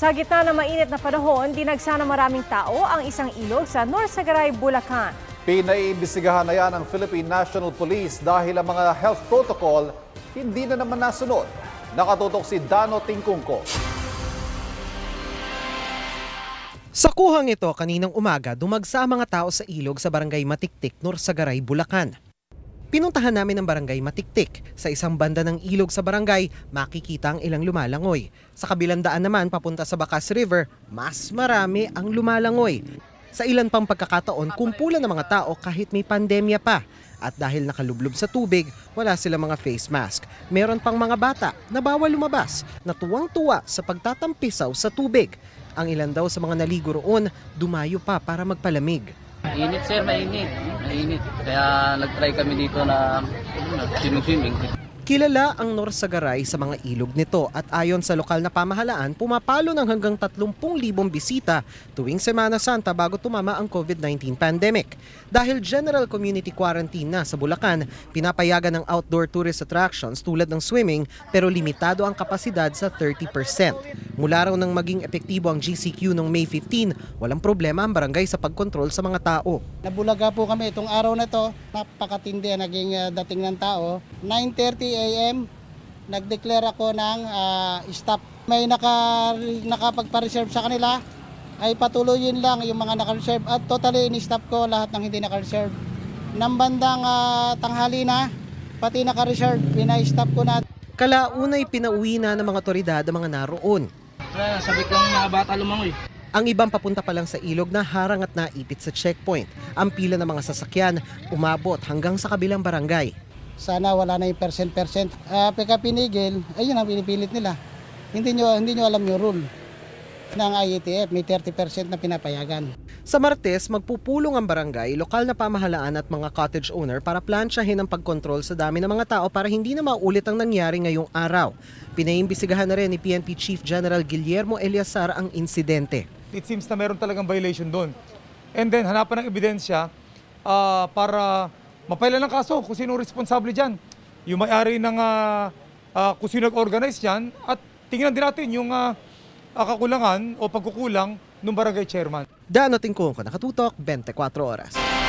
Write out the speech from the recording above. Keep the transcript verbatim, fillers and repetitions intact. Sa gitna ng mainit na panahon, dinagsa ng maraming tao ang isang ilog sa Norzagaray, Bulacan. Pinaiimbestigahan na yan ang Philippine National Police dahil ang mga health protocol hindi na naman nasunod. Nakatutok si Dano Tingkungko. Sa kuhang ito, kaninang umaga, dumagsa ang mga tao sa ilog sa barangay Matiktik, Norzagaray, Bulacan. Pinuntahan namin ang barangay Matiktik. Sa isang banda ng ilog sa barangay, makikita ang ilang lumalangoy. Sa kabilang daan naman, papunta sa Bacas River, mas marami ang lumalangoy. Sa ilan pang pagkakataon, kumpulan ng mga tao kahit may pandemya pa. At dahil nakalublob sa tubig, wala silang mga face mask. Meron pang mga bata na bawal lumabas, na tuwang-tuwa sa pagtatampisaw sa tubig. Ang ilan daw sa mga naligo roon, dumayo pa para magpalamig. Mainit sir, mainit. Mainit. Kaya nag-try kami dito na swimming. Kilala ang Norzagaray sa mga ilog nito at ayon sa lokal na pamahalaan, pumapalo ng hanggang tatlumpu't libo bisita tuwing Semana Santa bago tumama ang COVID nineteen pandemic. Dahil general community quarantine na sa Bulacan, pinapayagan ng outdoor tourist attractions tulad ng swimming pero limitado ang kapasidad sa thirty percent. Mula raw nang maging epektibo ang G C Q noong May fifteenth, walang problema ang barangay sa pagkontrol sa mga tao. Nabulaga po kami itong araw na ito, napakatindi naging uh, dating ng tao. nine thirty a m nag-declare ako ng uh, stop. May naka, nakapagpa-reserve sa kanila ay patuloyin lang yung mga naka-reserve at totally in-stop ko lahat ng hindi naka-reserve. Nang bandang uh, tanghali na, pati naka-reserve, pina-stop ko na. Kalaunay pinauwi na ng mga otoridad ang mga naroon. Sabi ko ng mga bata lumangoy. Ang ibang papunta pa lang sa ilog na harang at naipit sa checkpoint. Ang pila ng mga sasakyan umabot hanggang sa kabilang barangay. Sana wala na yung percent-percent. Uh, pagka pinigil, ayun ang pinipilit nila. Hindi nyo, hindi nyo alam yung rule ng I E T F. May thirty percent na pinapayagan. Sa Martes, magpupulong ang barangay, lokal na pamahalaan at mga cottage owner para plansyahin ang pagkontrol sa dami ng mga tao para hindi na maulit ang nangyari ngayong araw. Pinaimbisigahan na rin ni P N P Chief General Guillermo Eleazar ang insidente. It seems na meron talagang violation doon. And then, hanapan ng ebidensya uh, para mapailan ng kaso kung sino responsable dyan. Yung may-ari ng uh, uh, kung sino nag-organize dyan at tingnan din natin yung uh, kakulangan o pagkukulang ng barangay chairman. Dano Tingkungko, nakatutok, twenty-four oras.